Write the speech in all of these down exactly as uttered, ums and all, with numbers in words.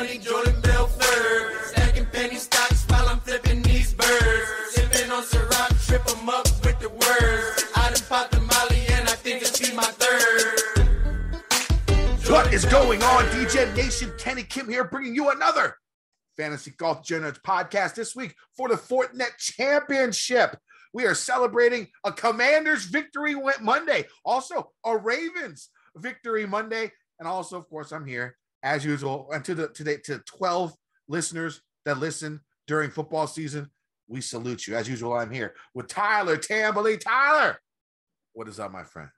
money, Jordan Belfort. Stacking penny stocks while I'm flipping these birds. Sipping on Ciroc, trip them up with the words. I done popped the molly and I think it's be my third. What is going on, D J Nation? Kenny Kim here, bringing you another Fantasy Golf Generates podcast this week for the Fortinet Championship. We are celebrating a Commanders victory Monday, also a Ravens victory Monday, and also, of course, I'm here as usual. And to the to the, to twelve listeners that listen during football season, we salute you. As usual, I'm here with Tyler Tamboline. Tyler, what is up, my friend?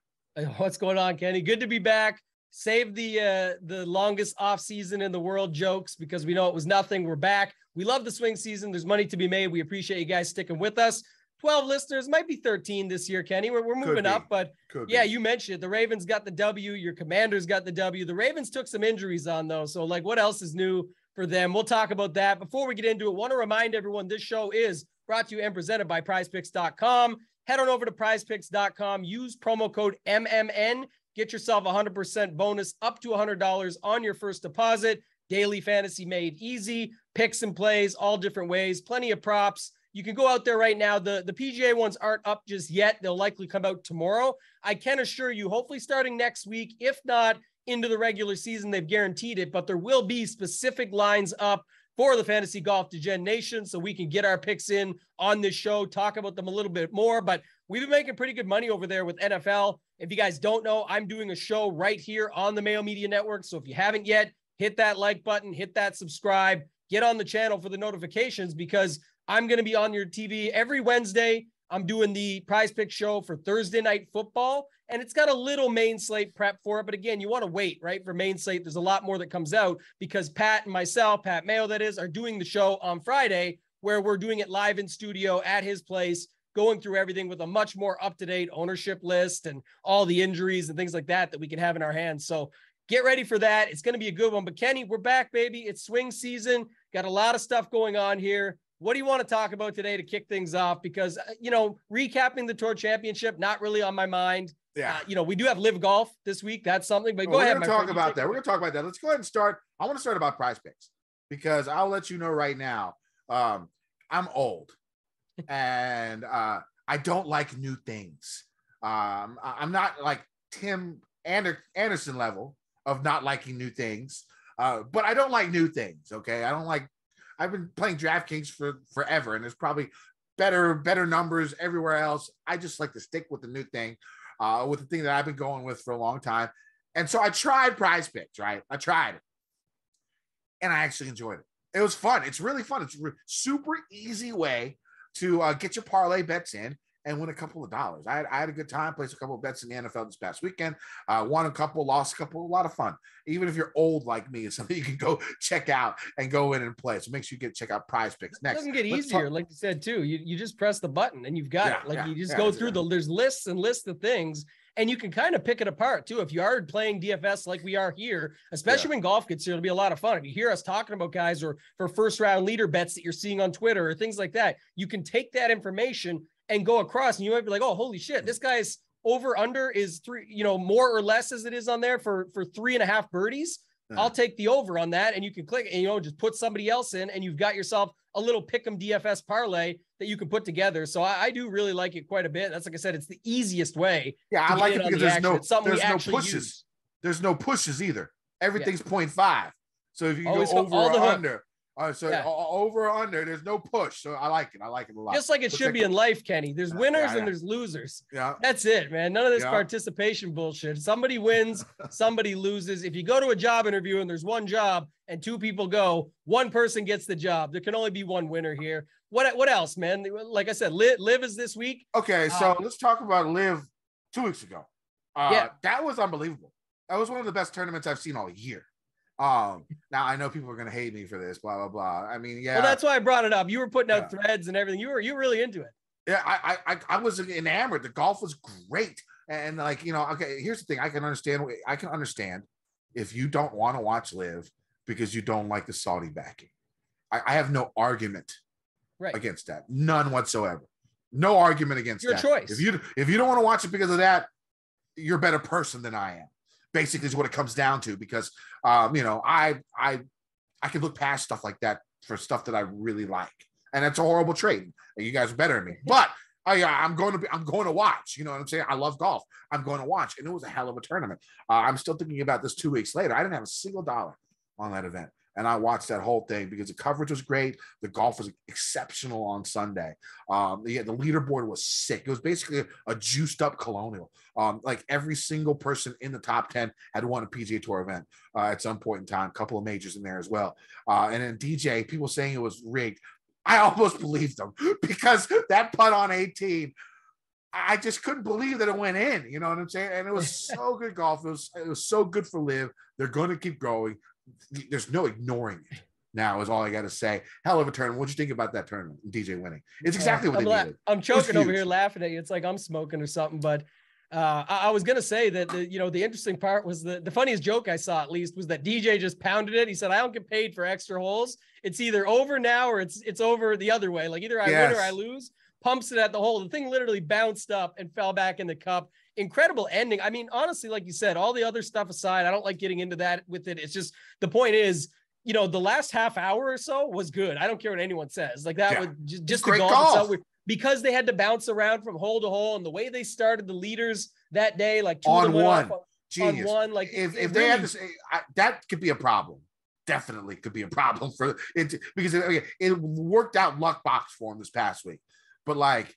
What's going on, Kenny? Good to be back. Save the uh, the longest off season in the world jokes because we know it was nothing. We're back. We love the swing season. There's money to be made. We appreciate you guys sticking with us. twelve listeners, might be thirteen this year, Kenny. We're, we're moving up, but Could yeah, be. You mentioned it. The Ravens got the W. Your Commanders got the W. The Ravens took some injuries on, though, so, like, what else is new for them? We'll talk about that. Before we get into it, want to remind everyone this show is brought to you and presented by prize picks dot com. Head on over to prize picks dot com. Use promo code M M N. Get yourself a one hundred percent bonus up to one hundred dollars on your first deposit. Daily fantasy made easy. Picks and plays all different ways. Plenty of props. You can go out there right now. The, the P G A ones aren't up just yet. They'll likely come out tomorrow. I can assure you, hopefully starting next week, if not into the regular season, they've guaranteed it, but there will be specific lines up for the Fantasy Golf DeGen Nation so we can get our picks in on this show, talk about them a little bit more, but we've been making pretty good money over there with N F L. If you guys don't know, I'm doing a show right here on the Mayo Media Network, so if you haven't yet, hit that like button, hit that subscribe, get on the channel for the notifications because I'm going to be on your T V every Wednesday. I'm doing the Prize Pick show for Thursday night football, and it's got a little main slate prep for it. But again, you want to wait, right, for main slate. There's a lot more that comes out because Pat and myself, Pat Mayo, that is, are doing the show on Friday where we're doing it live in studio at his place, going through everything with a much more up-to-date ownership list and all the injuries and things like that that we can have in our hands. So get ready for that. It's going to be a good one. But Kenny, we're back, baby. It's swing season. Got a lot of stuff going on here. What do you want to talk about today to kick things off? Because, you know, recapping the Tour Championship, not really on my mind. Yeah. Uh, you know, we do have LIV Golf this week. That's something, but no, go we're ahead. We're going to talk friend. about that. We're going to talk about that. Let's go ahead and start. I want to start about Prize Picks because I'll let you know right now, um, I'm old and uh, I don't like new things. Um, I'm not like Tim Ander- Anderson level of not liking new things, uh, but I don't like new things. Okay. I don't like I've been playing DraftKings for forever, and there's probably better, better numbers everywhere else. I just like to stick with the new thing, uh, with the thing that I've been going with for a long time. And so I tried Prize Picks, right? I tried it, and I actually enjoyed it. It was fun. It's really fun. It's a re- super easy way to uh, get your parlay bets in and win a couple of dollars. I had, I had a good time, placed a couple of bets in the N F L this past weekend, uh, won a couple, lost a couple, a lot of fun. Even if you're old like me, it's something you can go check out and go in and play. So make sure you get check out Prize Picks next. It doesn't get easier, talk- like you said, too. You you just press the button and you've got yeah, it. Like yeah, you just yeah, go through yeah. the, there's lists and lists of things, and you can kind of pick it apart, too. If you are playing D F S like we are here, especially yeah. when golf gets here, it'll be a lot of fun. If you hear us talking about guys or for first-round leader bets that you're seeing on Twitter or things like that, you can take that information and go across and you might be like, oh, holy shit, this guy's over under is three, you know, more or less as it is on there for, for three and a half birdies. Uh-huh. I'll take the over on that. And you can click and, you know, just put somebody else in and you've got yourself a little pick'em D F S parlay that you can put together. So I, I do really like it quite a bit. That's like I said, it's the easiest way. Yeah. I like it because the there's action. no, it's something there's we no actually pushes. Use. There's no pushes either. Everything's yeah. point five. So if you can Always go over all the or under, hook. Uh, so yeah. over or under, there's no push. So I like it. I like it a lot. Just like it Let's should be a- in life, Kenny. There's winners yeah, yeah. and there's losers. Yeah, that's it, man. None of this yeah. participation bullshit. Somebody wins, somebody loses. If you go to a job interview and there's one job and two people go, one person gets the job. There can only be one winner here. What What else, man? Like I said, Liv, Liv is this week. Okay, so uh, let's talk about Liv two weeks ago. Uh, yeah. That was unbelievable. That was one of the best tournaments I've seen all year. Um, now I know people are going to hate me for this, blah, blah, blah. I mean, yeah. Well, that's why I brought it up. You were putting out yeah. threads and everything. You were, you were really into it. Yeah. I, I, I was enamored. The golf was great. And like, you know, okay, here's the thing. I can understand. I can understand if you don't want to watch Liv because you don't like the Saudi backing. I, I have no argument right. against that. None whatsoever. No argument against Your that. Your choice. If you, if you don't want to watch it because of that, you're a better person than I am. Basically is what it comes down to because, um, you know, I, I I can look past stuff like that for stuff that I really like. And that's a horrible trade. You guys are better than me. But I, I'm going to be, I'm going to watch. You know what I'm saying? I love golf. I'm going to watch. And it was a hell of a tournament. Uh, I'm still thinking about this two weeks later. I didn't have a single dollar on that event. And I watched that whole thing because the coverage was great. The golf was exceptional on Sunday. Um, yeah, the leaderboard was sick. It was basically a, a juiced up Colonial. Um, like every single person in the top ten had won a P G A Tour event uh, at some point in time, a couple of majors in there as well. Uh, and then D J, people saying it was rigged. I almost believed them because that putt on eighteen, I just couldn't believe that it went in. You know what I'm saying? And it was so good golf. It was, it was so good for LIV. They're going to keep going. There's no ignoring it now is all I got to say. Hell of a tournament. What'd you think about that tournament? D J winning. It's exactly uh, what I'm they la- needed. I'm choking over here laughing at you. It's like I'm smoking or something. But uh, I-, I was going to say that, the, you know, the interesting part was the, the funniest joke I saw, at least, was that D J just pounded it. He said, I don't get paid for extra holes. It's either over now or it's it's over the other way. Like either I yes. win or I lose. Pumps it at the hole. The thing literally bounced up and fell back in the cup. Incredible ending. I mean, honestly, like you said, all the other stuff aside, I don't like getting into that with it. It's just, the point is, you know, the last half hour or so was good. I don't care what anyone says. Like that yeah. was just, just the golf, golf. Itself, because they had to bounce around from hole to hole and the way they started the leaders that day, like two on one, off, genius. On one, like if, if they really, had to say I, that could be a problem. Definitely could be a problem for it because it, it worked out luck box for them this past week. But like,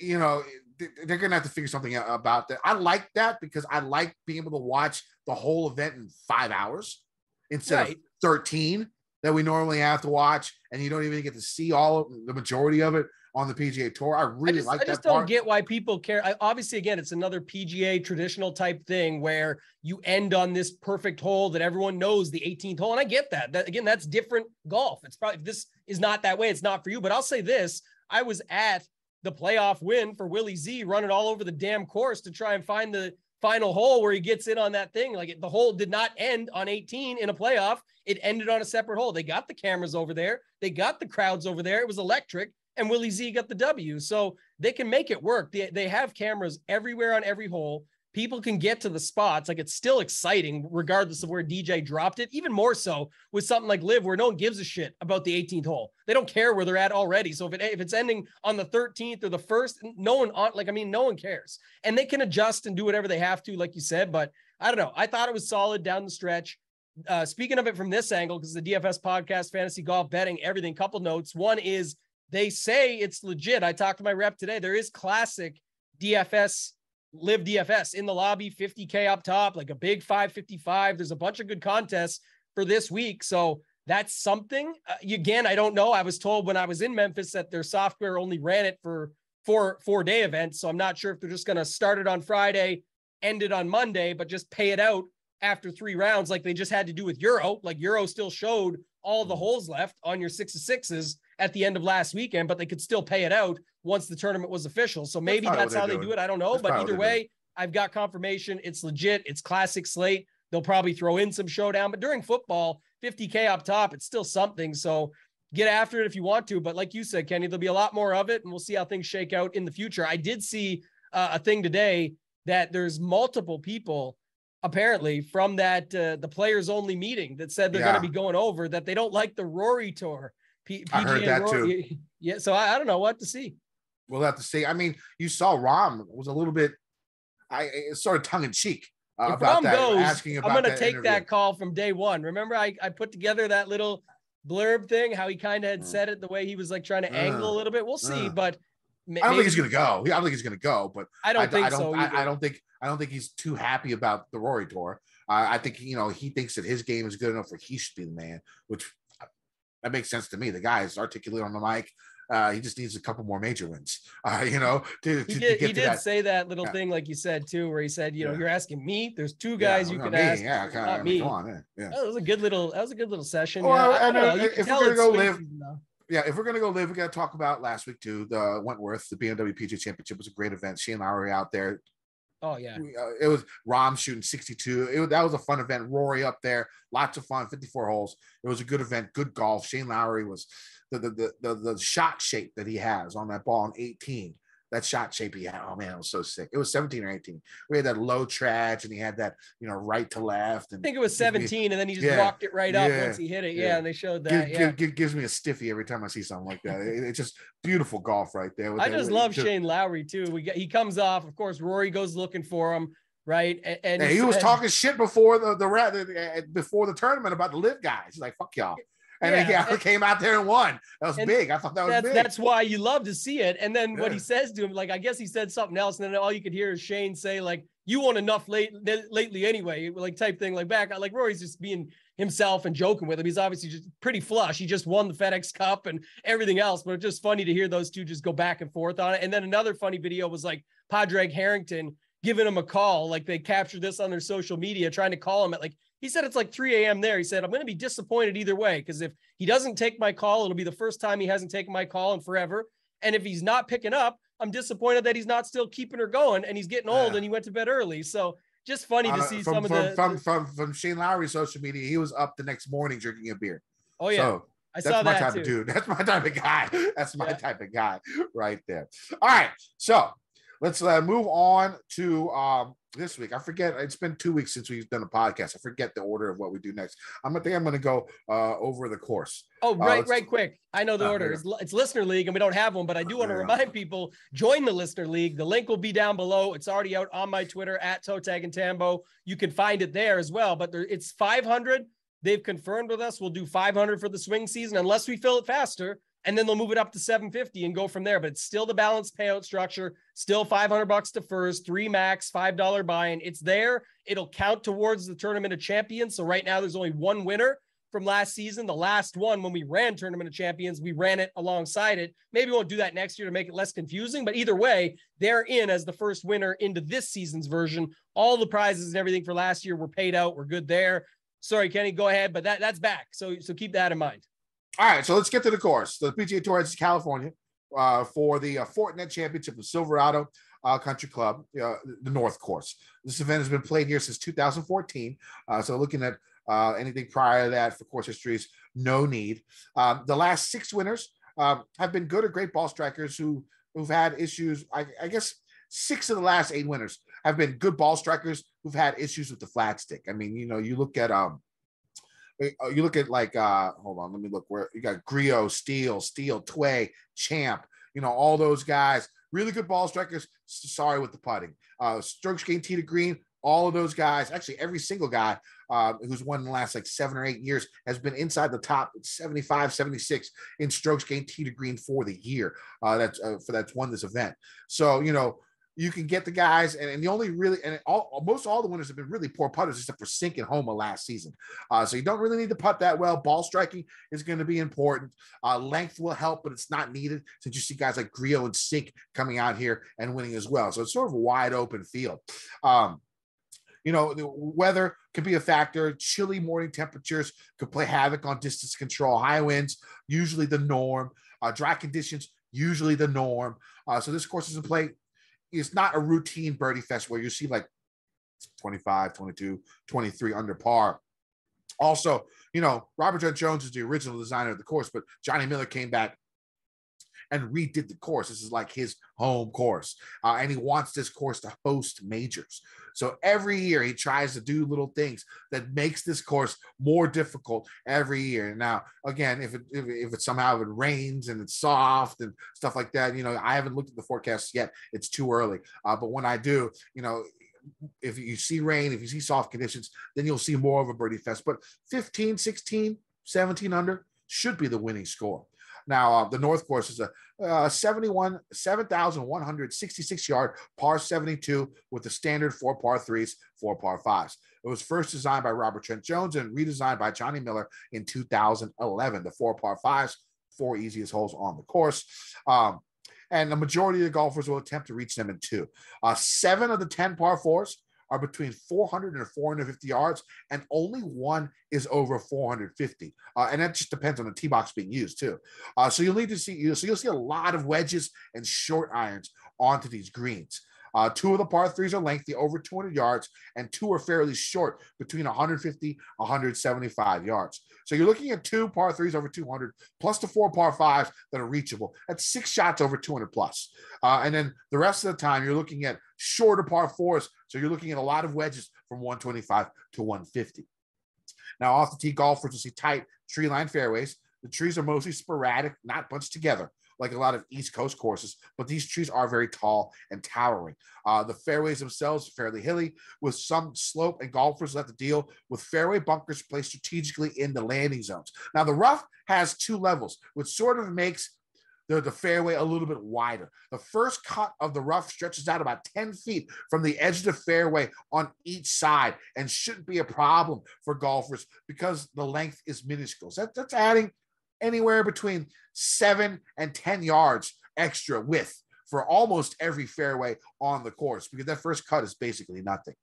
you know, they're going to have to figure something out about that. I like that because I like being able to watch the whole event in five hours instead right. of thirteen that we normally have to watch. And you don't even get to see all of the majority of it on the P G A Tour. I really I just, like that I just that don't part. Get why people care. I, obviously, again, it's another P G A traditional type thing where you end on this perfect hole that everyone knows, the eighteenth hole. And I get that. that again, that's different golf. It's probably, this is not that way. It's not for you, but I'll say this. I was at the playoff win for Willy Z running all over the damn course to try and find the final hole where he gets in on that thing. Like it, the hole did not end on eighteen in a playoff. It ended on a separate hole. They got the cameras over there. They got the crowds over there. It was electric and Willy Z got the W. So they can make it work. They, they have cameras everywhere on every hole. People can get to the spots. Like it's still exciting regardless of where D J dropped it, even more so with something like LIV where no one gives a shit about the eighteenth hole. They don't care where they're at already. So if it, if it's ending on the thirteenth or the first, no one on like, I mean, no one cares and they can adjust and do whatever they have to, like you said, but I don't know. I thought it was solid down the stretch. Uh, speaking of it from this angle, because the D F S podcast, fantasy golf betting, everything, couple notes. One is they say it's legit. I talked to my rep today. There is classic D F S LIV D F S in the lobby, fifty K up top, like a big five fifty-five. There's a bunch of good contests for this week. So that's something. Uh, again, I don't know. I was told when I was in Memphis that their software only ran it for four, four day events. So I'm not sure if they're just going to start it on Friday, end it on Monday, but just pay it out after three rounds. Like they just had to do with Euro, like Euro still showed all the holes left on your six of sixes at the end of last weekend, but they could still pay it out once the tournament was official. So maybe that's, that's how they doing. do it. I don't know, that's but either way, doing. I've got confirmation. It's legit. It's classic slate. They'll probably throw in some showdown, but during football, fifty K up top, it's still something. So get after it if you want to. But like you said, Kenny, there'll be a lot more of it and we'll see how things shake out in the future. I did see uh, a thing today that there's multiple people apparently from that, uh, the players only meeting that said they're yeah. going to be going over that. They don't like the Rory tour. P- I heard that Rory. too. Yeah. So I, I don't know what to see. We'll have to see. I mean, you saw Rahm was a little bit, I it's sort of tongue in cheek uh, about Rahm that. Goes, asking about I'm going to take interview. that call from day one. Remember I, I put together that little blurb thing, how he kind of had mm. said it the way he was like trying to uh, angle a little bit. We'll see, uh, but ma- I don't maybe, think he's going to go. I don't think he's going to go, but I don't I, think I don't, so. I, I don't think, I don't think he's too happy about the Rory tour. Uh, I think, you know, he thinks that his game is good enough where he should be the man, which that makes sense to me. The guy is articulate on the mic. Uh, he just needs a couple more major wins, uh, you know. To, to, he did, to get he did that. say that little yeah. thing, like you said, too, where he said, you know, yeah. you're asking me. There's two guys yeah, you can me. ask. Yeah, kinda, not I mean, me. On, yeah, yeah. That was a good little. That was a good little session. Well, yeah, I, I, I know. If, if we're gonna go live, yeah, if we're gonna go live, we gotta talk about last week too. The Wentworth, the B M W P G A Championship was a great event. Shane Lowry out there. Oh yeah, we, uh, it was Rahm shooting sixty-two. It was, that was a fun event. Rory up there, lots of fun. fifty-four holes. It was a good event. Good golf. Shane Lowry was. The, the the the shot shape that he has on that ball in eighteen that shot shape he had. Oh man, it was so sick. It was seventeen or eighteen. We had that low trash and he had that, you know, right to left. And I think it was seventeen me, and then he just yeah, walked it right up yeah, once he hit it. Yeah, yeah. And they showed that. Give, yeah. give, give, gives me a stiffy every time I see something like that. it, it's just beautiful golf right there. I that, just love just, Shane Lowry too. We get, he comes off, of course, Rory goes looking for him. Right. And, and yeah, he was and, talking shit before the, the, before the tournament about the live guys. He's like, fuck y'all. And yeah, he and, came out there and won. That was big. I thought that was that's, big. That's why you love to see it. And then yeah. what he says to him, like, I guess he said something else. And then all you could hear is Shane say, like, you won enough late lately anyway, like type thing like back. Like Rory's just being himself and joking with him. He's obviously just pretty flush. He just won the FedEx Cup and everything else. But it's just funny to hear those two just go back and forth on it. And then another funny video was like Padraig Harrington giving him a call. Like they captured this on their social media, trying to call him at like, he said, it's like three a.m. there. He said, I'm going to be disappointed either way. Cause if he doesn't take my call, it'll be the first time he hasn't taken my call in forever. And if he's not picking up, I'm disappointed that he's not still keeping her going and he's getting old yeah. and he went to bed early. So just funny to see uh, from, some from, of the from, from, from Shane Lowry's social media. He was up the next morning drinking a beer. Oh yeah. So I that's saw my that type too. Of dude. That's my type of guy. That's my yeah. type of guy right there. All right. So let's uh, move on to um, this week. I forget. It's been two weeks since we've done a podcast. I forget the order of what we do next. I'm going to think I'm going to go uh, over the course. Oh, right, uh, right quick. I know the uh, order. It's, it's Listener League, and we don't have one, but I do want to remind people, join the Listener League. The link will be down below. It's already out on my Twitter, at ToeTagginTambo. You can find it there as well, but there, it's five hundred. They've confirmed with us. We'll do five hundred for the swing season, unless we fill it faster. And then they'll move it up to seven fifty and go from there. But it's still the balanced payout structure, still five hundred bucks to first, three max, five dollar buy-in. It's there. It'll count towards the Tournament of Champions. So right now there's only one winner from last season. The last one, when we ran Tournament of Champions, we ran it alongside it. Maybe we won't do that next year to make it less confusing. But either way, they're in as the first winner into this season's version. All the prizes and everything for last year were paid out. We're good there. Sorry, Kenny, go ahead. But that, that's back. So, so keep that in mind. All right, so let's get to the course. The P G A Tour is California uh, for the uh, Fortinet Championship of Silverado uh, Country Club, uh, the North Course. This event has been played here since two thousand fourteen. Uh, so looking at uh, anything prior to that for course histories, no need. Um, the last six winners uh, have been good or great ball strikers who, who've had issues. I, I guess six of the last eight winners have been good ball strikers who've had issues with the flat stick. I mean, you know, you look at um. You look at like, uh, hold on, let me look where you got Griot, Steele, Steele, Tway, Champ, you know, all those guys, really good ball strikers. Sorry with the putting. Uh, Strokes Game tee to green, all of those guys, actually every single guy uh, who's won in the last like seven or eight years has been inside the top seventy-five, seventy-six in Strokes Game tee to green for the year. Uh, that's uh, for that's won this event. So, you know, you can get the guys, and, and the only really, and all, most all the winners have been really poor putters, except for Sink and Homa last season. Uh, so you don't really need to putt that well. Ball striking is going to be important. Uh, length will help, but it's not needed since you see guys like Griot and Sink coming out here and winning as well. So it's sort of a wide open field. Um, you know, the weather could be a factor. Chilly morning temperatures could play havoc on distance control. High winds, usually the norm. Uh, dry conditions, usually the norm. Uh, so this course is in play. It's not a routine birdie fest where you see like twenty-five, twenty-two, twenty-three under par. Also, you know, Robert Judd Jones is the original designer of the course, but Johnny Miller came back and redid the course. This is like his home course. Uh, and he wants this course to host majors. So every year he tries to do little things that makes this course more difficult every year. Now, again, if it, if, if it somehow it rains and it's soft and stuff like that, you know, I haven't looked at the forecast yet. It's too early. Uh, but when I do, you know, if you see rain, if you see soft conditions, then you'll see more of a birdie fest. But fifteen, sixteen, seventeen under should be the winning score. Now, uh, the North Course is a uh, seventy-one, seven thousand one hundred sixty-six yard par seventy-two with the standard four par threes, four par fives. It was first designed by Robert Trent Jones and redesigned by Johnny Miller in two thousand eleven. The four par fives, four easiest holes on the course. Um, and the majority of the golfers will attempt to reach them in two. Uh, seven of the ten par fours are between four hundred and four hundred fifty yards, and only one is over four hundred fifty. Uh, and that just depends on the tee box being used too. Uh, so you'll need to see, so you'll see a lot of wedges and short irons onto these greens. Uh, two of the par threes are lengthy, over two hundred yards, and two are fairly short, between one hundred fifty, one hundred seventy-five yards. So you're looking at two par threes over two hundred, plus the four par fives that are reachable. That's six shots over two hundred plus. Uh, and then the rest of the time, you're looking at shorter par fours. So you're looking at a lot of wedges from one twenty-five to one fifty. Now, off the tee, golfers will see tight tree line fairways. The trees are mostly sporadic, not bunched together, like a lot of East Coast courses, but these trees are very tall and towering. Uh, the fairways themselves are fairly hilly, with some slope, and golfers will have to deal with fairway bunkers placed strategically in the landing zones. Now, the rough has two levels, which sort of makes the, the fairway a little bit wider. The first cut of the rough stretches out about ten feet from the edge of the fairway on each side and shouldn't be a problem for golfers because the length is minuscule. So that, that's adding anywhere between seven and ten yards extra width for almost every fairway on the course, because that first cut is basically nothing.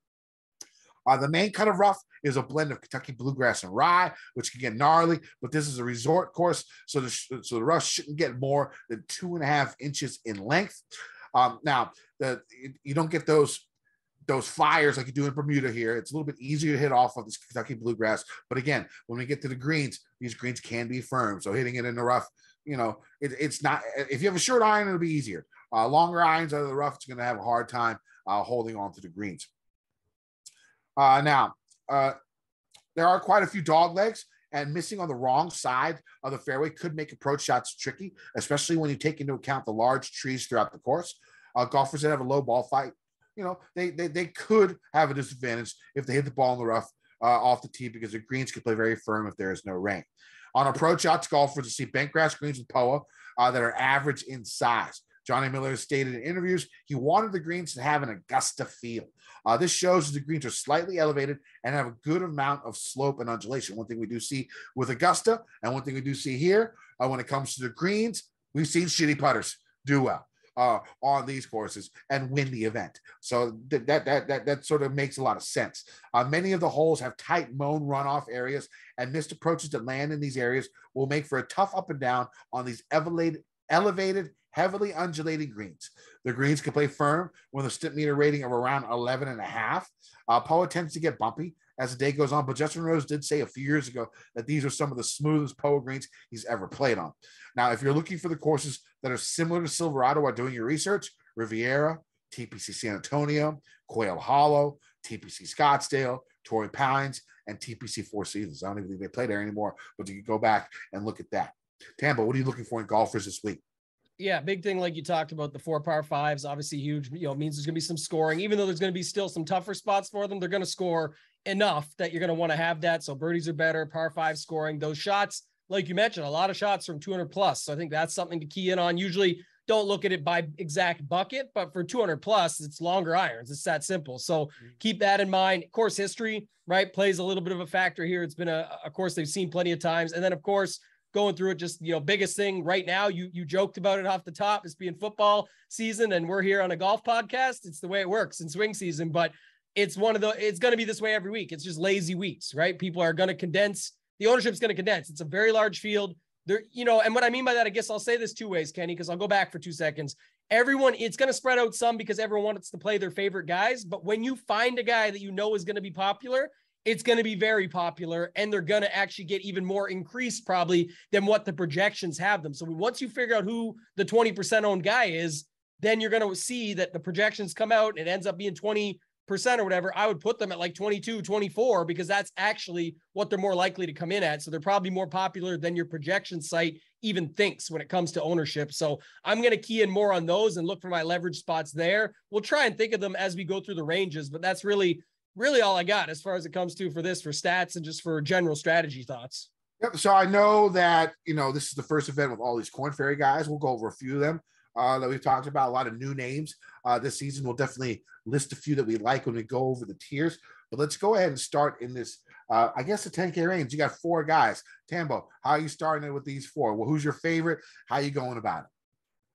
Uh, the main cut of rough is a blend of Kentucky bluegrass and rye, which can get gnarly, but this is a resort course, so the, so the rough shouldn't get more than two and a half inches in length. Um, now, the, you don't get those those flyers like you do in Bermuda here. It's a little bit easier to hit off of this Kentucky bluegrass. But again, when we get to the greens, these greens can be firm. So hitting it in the rough, you know, it, it's not, if you have a short iron, it'll be easier. Uh, longer irons out of the rough, it's going to have a hard time uh, holding on to the greens. Uh, now, uh, there are quite a few dog legs, and missing on the wrong side of the fairway could make approach shots tricky, especially when you take into account the large trees throughout the course. Uh, golfers that have a low ball flight, you know, they, they they could have a disadvantage if they hit the ball in the rough uh, off the tee, because the greens can play very firm if there is no rain. On approach shots, golfers will see bent grass greens with P O A uh, that are average in size. Johnny Miller stated in interviews he wanted the greens to have an Augusta feel. Uh, this shows the greens are slightly elevated and have a good amount of slope and undulation. One thing we do see with Augusta, and one thing we do see here uh, when it comes to the greens, we've seen shitty putters do well Uh, on these courses and win the event. So th that, that, that, that sort of makes a lot of sense. Uh, many of the holes have tight mown runoff areas, and missed approaches that land in these areas will make for a tough up and down on these elevated, elevated heavily undulating greens. The greens can play firm with a stint meter rating of around eleven and a half. Uh, P O A tends to get bumpy as the day goes on, but Justin Rose did say a few years ago that these are some of the smoothest P O A greens he's ever played on. Now, if you're looking for the courses that are similar to Silverado while doing your research, Riviera, T P C San Antonio, Quail Hollow, T P C Scottsdale, Torrey Pines, and T P C Four Seasons. I don't even think they play there anymore, but you can go back and look at that. Tambo, what are you looking for in golfers this week? Yeah, big thing like you talked about, the four par fives, obviously huge, you know, means there's going to be some scoring. Even though there's going to be still some tougher spots for them, they're going to score enough that you're going to want to have that. So birdies are better, par five scoring. Those shots, like you mentioned, a lot of shots from two hundred plus. So I think that's something to key in on. Usually don't look at it by exact bucket, but for two hundred plus, it's longer irons. It's that simple. So mm-hmm. keep that in mind. Course history, right, plays a little bit of a factor here. It's been a, a course they've seen plenty of times. And then, of course, going through it, just, you know, biggest thing right now, you you joked about it off the top, it's being football season, and we're here on a golf podcast. It's the way it works in swing season, but it's one of the, it's going to be this way every week. It's just lazy weeks, right? People are going to condense, the ownership's going to condense. It's a very large field there, you know, and what I mean by that, I guess I'll say this two ways, Kenny, because I'll go back for two seconds. Everyone, it's going to spread out some because everyone wants to play their favorite guys. But when you find a guy that you know is going to be popular, it's going to be very popular, and they're going to actually get even more increased probably than what the projections have them. So once you figure out who the twenty percent owned guy is, then you're going to see that the projections come out and it ends up being twenty percent or whatever. I would put them at like twenty-two, twenty-four, because that's actually what they're more likely to come in at. So they're probably more popular than your projection site even thinks when it comes to ownership. So I'm going to key in more on those and look for my leverage spots there. We'll try and think of them as we go through the ranges, but that's really really all I got as far as it comes to for this, for stats and just for general strategy thoughts. Yep. So I know that, you know, this is the first event with all these Corn Ferry guys. We'll go over a few of them uh, that we've talked about, a lot of new names uh, this season. We'll definitely list a few that we like when we go over the tiers, but let's go ahead and start in this, uh, I guess the ten K range. You got four guys. Tambo, how are you starting it with these four? Well, who's your favorite? How are you going about it?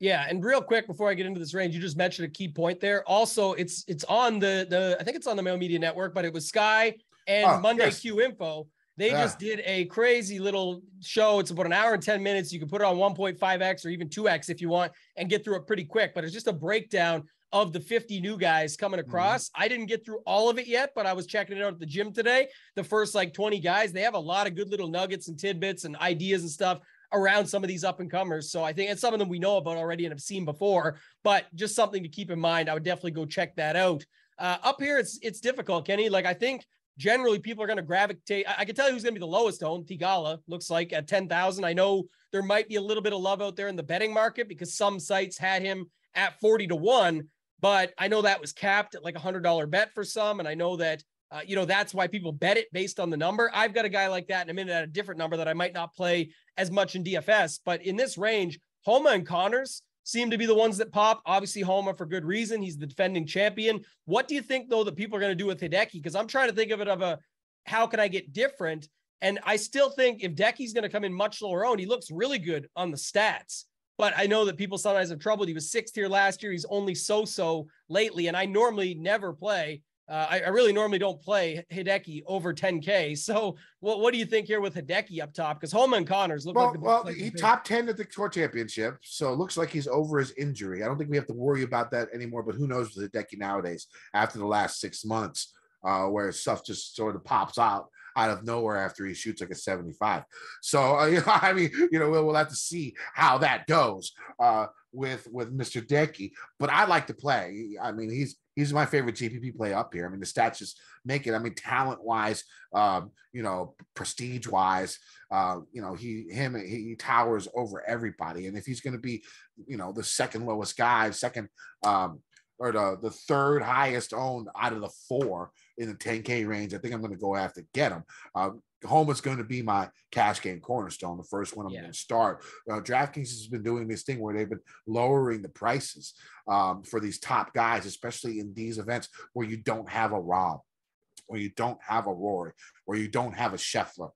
Yeah. And real quick, before I get into this range, you just mentioned a key point there. Also, it's, it's on the, the, I think it's on the Mayo Media Network, but it was Sky and oh, Monday yes. Q Info. They yeah. just did a crazy little show. It's about an hour and ten minutes. You can put it on one point five X or even two X if you want and get through it pretty quick, but it's just a breakdown of the fifty new guys coming across. Mm-hmm. I didn't get through all of it yet, but I was checking it out at the gym today. The first like twenty guys, they have a lot of good little nuggets and tidbits and ideas and stuff around some of these up and comers. So I think it's some of them we know about already and have seen before, but just something to keep in mind. I would definitely go check that out. Uh, up here, it's it's difficult, Kenny. Like I think generally people are going to gravitate. I, I can tell you who's going to be the lowest owned. Tigala looks like at ten thousand. I know there might be a little bit of love out there in the betting market because some sites had him at forty to one, but I know that was capped at like a one hundred dollar bet for some. And I know that, uh, you know, that's why people bet it based on the number. I've got a guy like that in a minute at a different number that I might not play as much in D F S, but in this range, Homa and Connors seem to be the ones that pop. Obviously, Homa for good reason. He's the defending champion. What do you think, though, that people are going to do with Hideki? Because I'm trying to think of it of a, how can I get different? And I still think if Decky's going to come in much lower owned, he looks really good on the stats. But I know that people sometimes have trouble. He was sixth here last year. He's only so-so lately. And I normally never play. Uh, I, I really normally don't play Hideki over ten K. So what, what do you think here with Hideki up top? Because Homa and Connors look well, like the Well, he top ten at the Tour Championship. So it looks like he's over his injury. I don't think we have to worry about that anymore. But who knows with Hideki nowadays after the last six months uh, where stuff just sort of pops out. out of nowhere after he shoots like a seventy-five. So, uh, you know, I mean, you know, we'll, we'll have to see how that goes uh, with, with Mister Decky, but I like to play. I mean, he's, he's my favorite G P P play up here. I mean, the stats just make it. I mean, talent wise, um, you know, prestige wise, uh, you know, he, him, he towers over everybody. And if he's going to be, you know, the second lowest guy, second um, or the, the third highest owned out of the four, in the ten K range, I think I'm going to go after get him. Um, Homa's going to be my cash game cornerstone, the first one I'm yeah. going to start. Uh, DraftKings has been doing this thing where they've been lowering the prices um, for these top guys, especially in these events where you don't have a Rahm, where you don't have a Rory, where you don't have a Scheffler.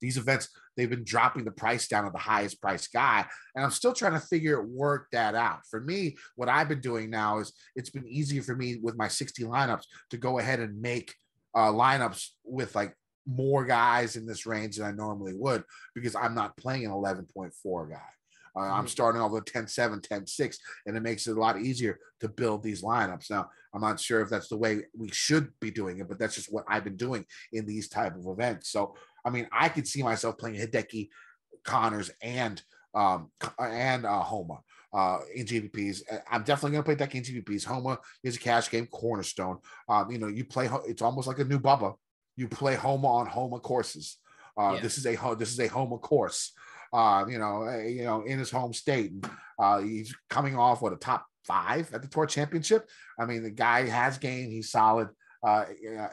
These events, they've been dropping the price down of the highest price guy. And I'm still trying to figure work that out. For me, what I've been doing now is it's been easier for me with my sixty lineups to go ahead and make uh, lineups with like more guys in this range than I normally would because I'm not playing an eleven point four guy. Uh, mm-hmm. I'm starting off with ten seven, ten six, and it makes it a lot easier to build these lineups. Now, I'm not sure if that's the way we should be doing it, but that's just what I've been doing in these type of events. So, I mean, I could see myself playing Hideki, Connors, and um, and uh, Homa uh, in G P Ps. I'm definitely going to play Hideki in G P Ps. Homa is a cash game cornerstone. Um, you know, you play. It's almost like a new Bubba. You play Homa on Homa courses. Uh, yeah. This is a this is a Homa course. Uh, you know, you know, in his home state. Uh, he's coming off what a top five at the Tour Championship. I mean, the guy has game. He's solid. Uh,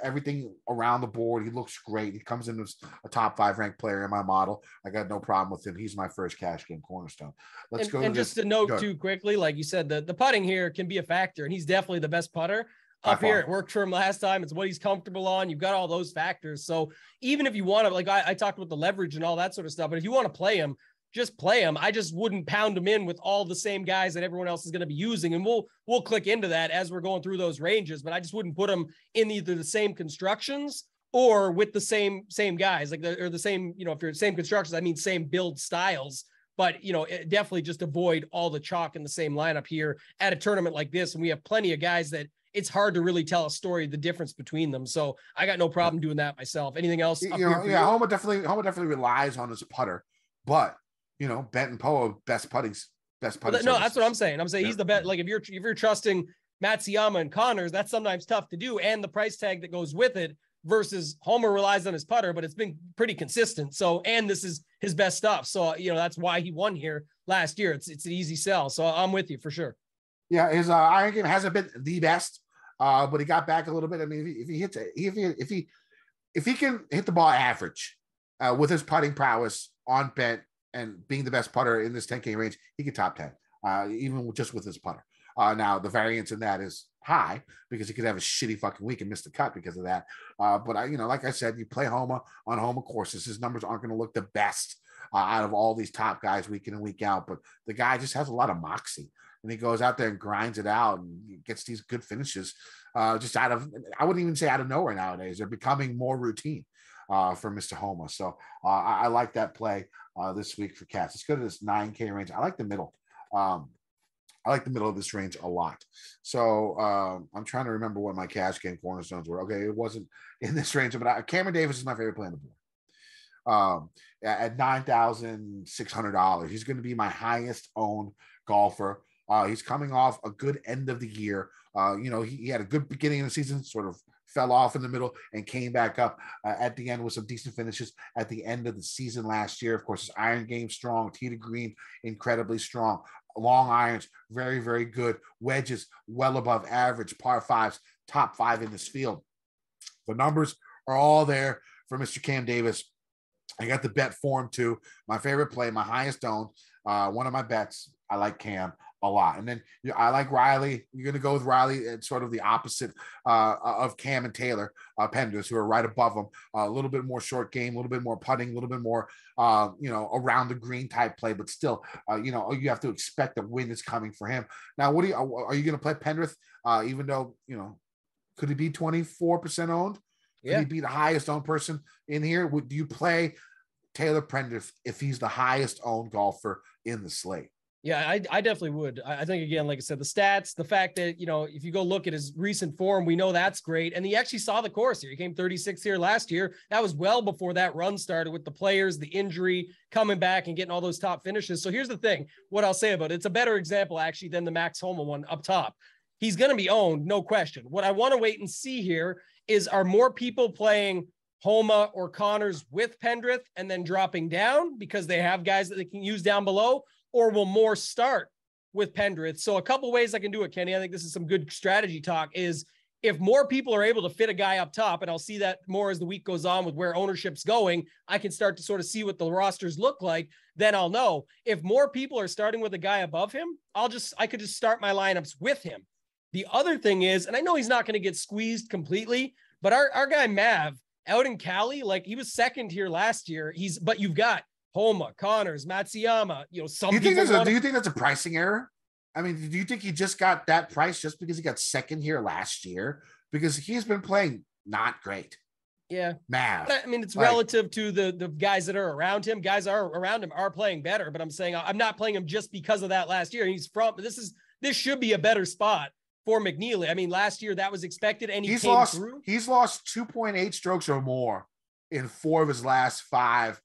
everything around the board. He looks great. He comes in as a top five ranked player in my model. I got no problem with him. He's my first cash game cornerstone. Let's and, go. And to just this. a note go. too quickly, like you said, the, the putting here can be a factor and he's definitely the best putter up here. It worked for him last time. It's what he's comfortable on. You've got all those factors. So even if you want to, like I, I talked about the leverage and all that sort of stuff, but if you want to play him, just play him. I just wouldn't pound him in with all the same guys that everyone else is going to be using. And we'll, we'll click into that as we're going through those ranges, but I just wouldn't put him in either the same constructions or with the same, same guys, like the, or the same, you know, if you're the same constructions, I mean, same build styles, but you know, it, definitely just avoid all the chalk in the same lineup here at a tournament like this. And we have plenty of guys that it's hard to really tell a story, the difference between them. So I got no problem doing that myself. Anything else? You know, yeah. Homa definitely, Homa definitely relies on his putter, but you know, Benton Poa, best putting, best putting. Well, no, services. That's what I'm saying. I'm saying yeah. he's the best. Like if you're, if you're trusting Matsuyama and Connors, that's sometimes tough to do. And the price tag that goes with it versus Homer relies on his putter, but it's been pretty consistent. So, and this is his best stuff. So, you know, that's why he won here last year. It's, it's an easy sell. So I'm with you for sure. Yeah. His uh, iron game hasn't been the best, uh, but he got back a little bit. I mean, if he, if he hits it, if he, if he, if he can hit the ball average uh, with his putting prowess on bent, and being the best putter in this ten K range, he could top ten, uh, even just with his putter. Uh, now, the variance in that is high because he could have a shitty fucking week and miss the cut because of that. Uh, but, I, you know, like I said, you play Homa on Homa courses. His numbers aren't going to look the best uh, out of all these top guys week in and week out. But the guy just has a lot of moxie. And he goes out there and grinds it out and gets these good finishes uh, just out of, I wouldn't even say out of nowhere nowadays. They're becoming more routine uh, for Mister Homa. So uh, I, I like that play. Uh, this week for cats. Let's go to this nine K range. I like the middle. Um, I like the middle of this range a lot. So um, I'm trying to remember what my cash game cornerstones were. Okay, it wasn't in this range, but I, Cameron Davis is my favorite play on the board. Um, at nine thousand six hundred dollars, he's going to be my highest owned golfer. Uh, he's coming off a good end of the year. Uh, you know, he, he had a good beginning of the season, sort of fell off in the middle and came back up uh, at the end with some decent finishes at the end of the season last year. Of course, his iron game strong, tee to green incredibly strong, long irons very, very good, wedges well above average, par fives top five in this field. The numbers are all there for Mister Cam Davis. I got the bet for him too. My favorite play, my highest owned, uh, one of my bets. I like Cam a lot. And then you know, I like Riley. You're going to go with Riley at sort of the opposite uh, of Cam and Taylor uh, Penders, who are right above him. Uh, a little bit more short game, a little bit more putting, a little bit more, uh, you know, around the green type play. But still, uh, you know, you have to expect the win is coming for him. Now, what do you, are you going to play Pendrith? Uh, even though, you know, could he be twenty-four percent owned? Could yeah. he be the highest owned person in here? Would, do you play Taylor Pendrith if he's the highest owned golfer in the slate? Yeah, I, I definitely would. I think, again, like I said, the stats, the fact that, you know, if you go look at his recent form, we know that's great. And he actually saw the course here. He came thirty-sixth here last year. That was well before that run started with the players, the injury, coming back and getting all those top finishes. So here's the thing, what I'll say about it. It's a better example, actually, than the Max Homa one up top. He's going to be owned, no question. What I want to wait and see here is, are more people playing Homa or Connors with Pendrith and then dropping down because they have guys that they can use down below? Or will more start with Pendrith? So a couple ways I can do it, Kenny. I think this is some good strategy talk, is if more people are able to fit a guy up top, and I'll see that more as the week goes on with where ownership's going, I can start to sort of see what the rosters look like. Then I'll know. If more people are starting with a guy above him, I'll just, I could just start my lineups with him. The other thing is, and I know he's not going to get squeezed completely, but our, our guy Mav out in Cali, like he was second here last year. He's, but you've got Homa, Connors, Matsuyama, you know, some do you, think there's a, do you think that's a pricing error? I mean, do you think he just got that price just because he got second here last year? Because he's been playing not great. Yeah. Mav. I mean, it's like, relative to the, the guys that are around him. Guys are around him are playing better, but I'm saying I'm not playing him just because of that last year. He's from, this is, this should be a better spot for McNeely. I mean, last year that was expected, and he he's came lost, through. He's lost two point eight strokes or more in four of his last five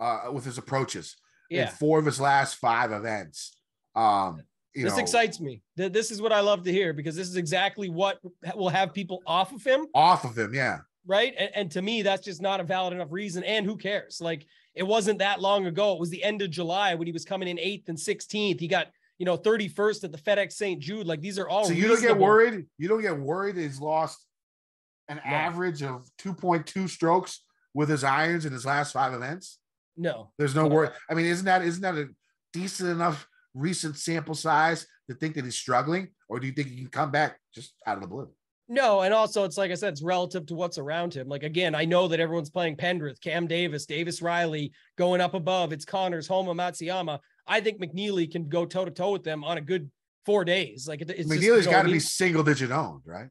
Uh, with his approaches yeah. in four of his last five events. Um, you this know, excites me. This is what I love to hear, because this is exactly what will have people off of him. Off of him, yeah. Right? And, and to me, that's just not a valid enough reason. And who cares? Like, it wasn't that long ago. It was the end of July when he was coming in eighth and sixteenth. He got, you know, thirty-first at the FedEx Saint Jude. Like, these are all So you reasonable. Don't get worried? You don't get worried that he's lost an no. average of two point two strokes with his irons in his last five events? No, there's no worry. I mean, isn't that, isn't that a decent enough recent sample size to think that he's struggling? Or do you think he can come back just out of the blue? No. And also, it's like I said, it's relative to what's around him. Like, again, I know that everyone's playing Pendrith, Cam Davis, Davis Riley, going up above. It's Connors, Homa, Matsuyama. I think McNeely can go toe to toe with them on a good four days. Like, it's McNeely's got to be single digit owned, right?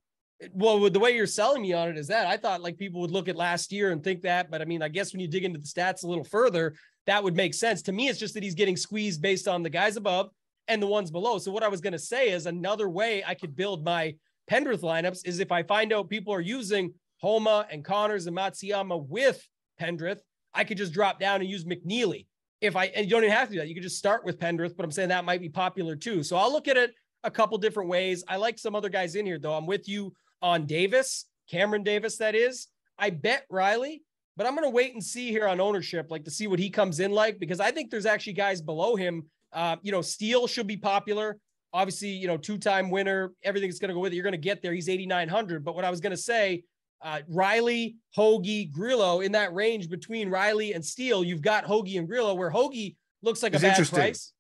Well, with the way you're selling me on it is that I thought like people would look at last year and think that, but I mean, I guess when you dig into the stats a little further, that would make sense. To me, it's just that he's getting squeezed based on the guys above and the ones below. So what I was going to say is another way I could build my Pendrith lineups is if I find out people are using Homa and Connors and Matsuyama with Pendrith, I could just drop down and use McNeely. If I, and you don't even have to do that. You could just start with Pendrith, but I'm saying that might be popular too. So I'll look at it a couple different ways. I like some other guys in here though. I'm with you on Davis, Cameron Davis, that is. I bet Riley, but I'm going to wait and see here on ownership, like to see what he comes in like, because I think there's actually guys below him. Uh, you know, Steele should be popular. Obviously, you know, two-time winner, everything's going to go with it. You're going to get there. He's eighty-nine hundred. But what I was going to say, uh, Riley, Hoagie, Grillo, in that range between Riley and Steele, you've got Hoagie and Grillo, where Hoagie looks like it's a bad price.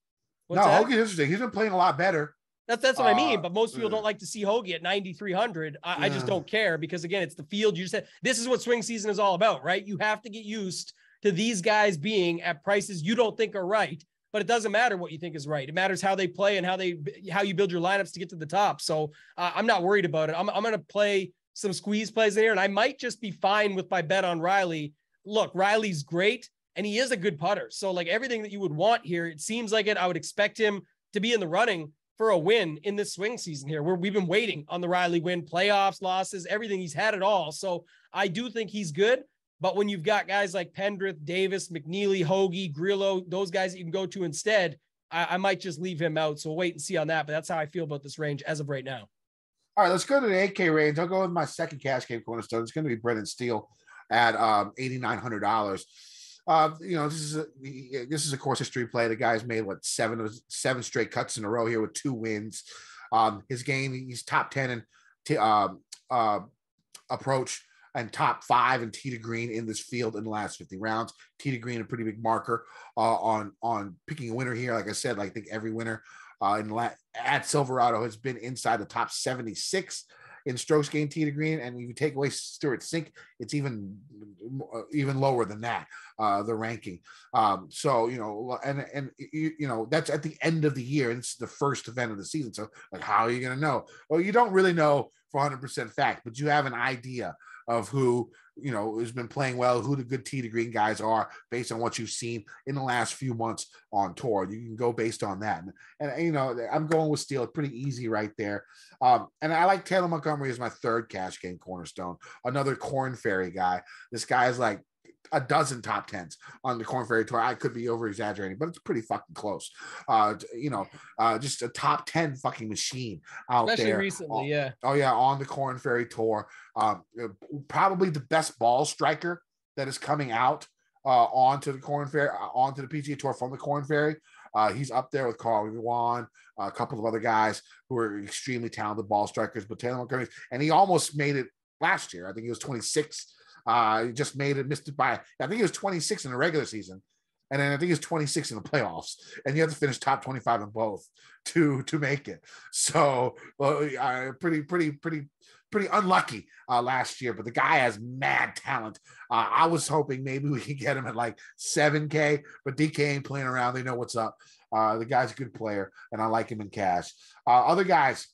What's no, that? Hoagie's interesting. He's been playing a lot better. That's, that's what uh, I mean. But most people don't like to see Hoagie at ninety-three hundred. I, yeah. I just don't care, because again, it's the field. You just said, this is what swing season is all about, right? You have to get used to these guys being at prices you don't think are right, but it doesn't matter what you think is right. It matters how they play and how they, how you build your lineups to get to the top. So uh, I'm not worried about it. I'm, I'm going to play some squeeze plays in here, and I might just be fine with my bet on Riley. Look, Riley's great and he is a good putter. So like everything that you would want here, it seems like it. I would expect him to be in the running for a win in this swing season here, where we've been waiting on the Riley win, playoffs, losses, everything. He's had it all. So I do think he's good. But when you've got guys like Pendrith, Davis, McNeely, Hoagie, Grillo, those guys that you can go to instead, I, I might just leave him out. So we'll wait and see on that. But that's how I feel about this range as of right now. All right, let's go to the eight K range. I'll go with my second cash game cornerstone. It's going to be Brendan Steele at um, eight thousand nine hundred dollars. Uh, you know, this is a, this is a course history play. The guy's made what seven seven straight cuts in a row here with two wins. Um, his game, he's top ten in t- uh, uh, approach and top five in tee to green in this field in the last fifty rounds. Tee to green, a pretty big marker uh, on on picking a winner here. Like I said, like I think every winner uh, in la- at Silverado has been inside the top seventy-six. In strokes gained tee to green, and if you take away Stuart Sink, it's even even lower than that, uh, the ranking. Um, so you know, and and you, you know that's at the end of the year, and it's the first event of the season. So like, how are you going to know? Well, you don't really know for one hundred percent fact, but you have an idea of who you know has been playing well, who the good tee to green guys are, based on what you've seen in the last few months on tour. You can go based on that, and, and you know I'm going with Steele, pretty easy right there. Um, and I like Taylor Montgomery as my third cash game cornerstone, another Corn Ferry guy. This guy is like a dozen top tens on the Corn Ferry tour. I could be over exaggerating, but it's pretty fucking close. Uh, you know, uh, just a top ten fucking machine out Especially there. Recently, oh, yeah. Oh yeah, on the Corn Ferry tour. Um, probably the best ball striker that is coming out uh, onto the Corn Ferry, onto the P G A Tour from the Corn Ferry. Uh, he's up there with Carl Yuan, uh, a couple of other guys who are extremely talented ball strikers. But Taylor Montgomery, and he almost made it last year. I think he was twenty-six. Uh, he just made it, missed it by. I think he was twenty-six in the regular season, and then I think he was twenty-six in the playoffs. And you have to finish top twenty-five in both to to make it. So, well, uh, pretty, pretty, pretty. pretty unlucky uh, last year, but the guy has mad talent. Uh, I was hoping maybe we could get him at like seven K, but D K ain't playing around. They know what's up. Uh, the guy's a good player, and I like him in cash. Uh, other guys,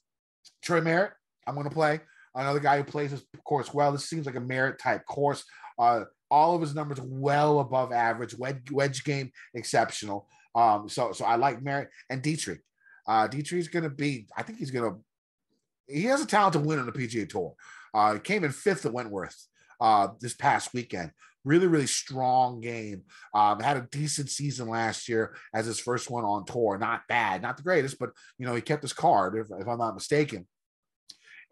Troy Merritt, I'm going to play. Another guy who plays this course well. This seems like a Merritt-type course. Uh, all of his numbers well above average. Wedge, wedge game, exceptional. Um, so so I like Merritt. And Dietrich. Uh, Dietrich's going to be – I think he's going to – he has a talent to win on the P G A Tour. Uh, he came in fifth at Wentworth uh, this past weekend. Really, really strong game. Um, had a decent season last year as his first one on tour. Not bad, not the greatest, but you know he kept his card, if, if I'm not mistaken.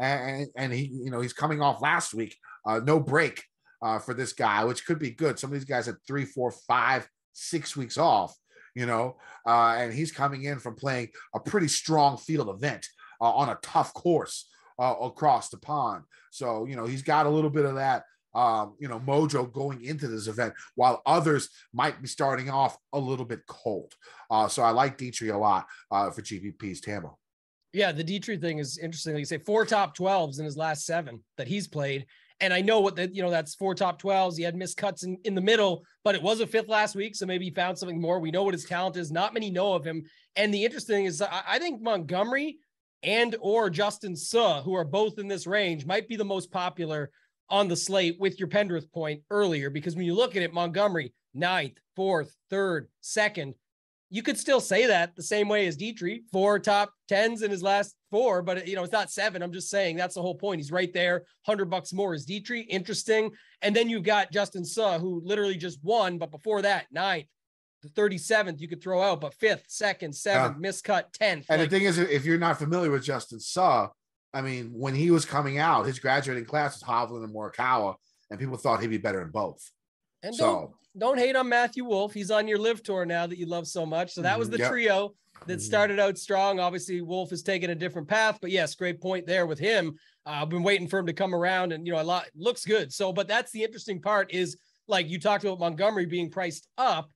And and he, you know, he's coming off last week. Uh, no break uh, for this guy, which could be good. Some of these guys had three, four, five, six weeks off. You know, uh, and he's coming in from playing a pretty strong field event. Uh, on a tough course uh, across the pond. So, you know, he's got a little bit of that, um, you know, mojo going into this event, while others might be starting off a little bit cold. Uh, so I like Dietrich a lot uh, for G P Ps. Tambo. Yeah, the Dietrich thing is interesting. Like you say, four top twelves in his last seven that he's played. And I know what that, you know, that's four top twelves. He had missed cuts in, in the middle, but it was a fifth last week. So maybe he found something more. We know what his talent is. Not many know of him. And the interesting thing is I, I think Montgomery and or Justin Suh, who are both in this range, might be the most popular on the slate with your Pendrith point earlier, because when you look at it, Montgomery, ninth, fourth, third, second, you could still say that the same way as Dietrich, four top tens in his last four, but you know, it's not seven. I'm just saying that's the whole point. He's right there. Hundred bucks more is Dietrich. Interesting. And then you've got Justin Suh, who literally just won, but before that, ninth, the thirty-seventh you could throw out, but fifth, second, seventh, yeah. miscut, tenth. And like, the thing is, if you're not familiar with Justin Suh, I mean, when he was coming out, his graduating class was Hovland and Morikawa, and people thought he'd be better in both. And so don't, don't hate on Matthew Wolff. He's on your Live Tour now that you love so much. So that was the yep. trio that started out strong. Obviously, Wolff has taken a different path, but yes, great point there with him. Uh, I've been waiting for him to come around, and you know, a lot looks good. So, but that's the interesting part is like you talked about Montgomery being priced up.